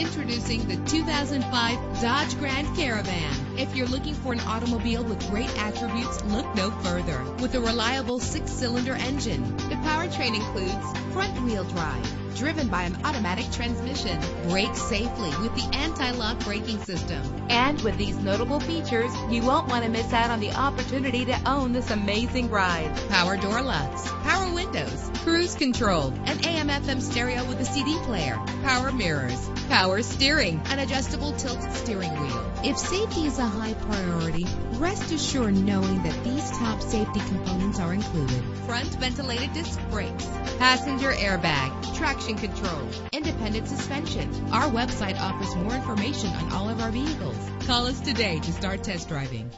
Introducing the 2005 Dodge Grand Caravan. If you're looking for an automobile with great attributes, look no further. With a reliable 6-cylinder engine, the powertrain includes front-wheel drive, driven by an automatic transmission. Brake safely with the anti-lock braking system. And with these notable features, you won't want to miss out on the opportunity to own this amazing ride. Power door locks, power windows, cruise control, an AM/FM stereo with a CD player, power mirrors, power steering, an adjustable tilt steering wheel. If safety is a high priority, rest assured knowing that these top safety components are included: front ventilated disc brakes, passenger airbag, traction control, independent suspension. Our website offers more information on all of our vehicles. Call us today to start test driving.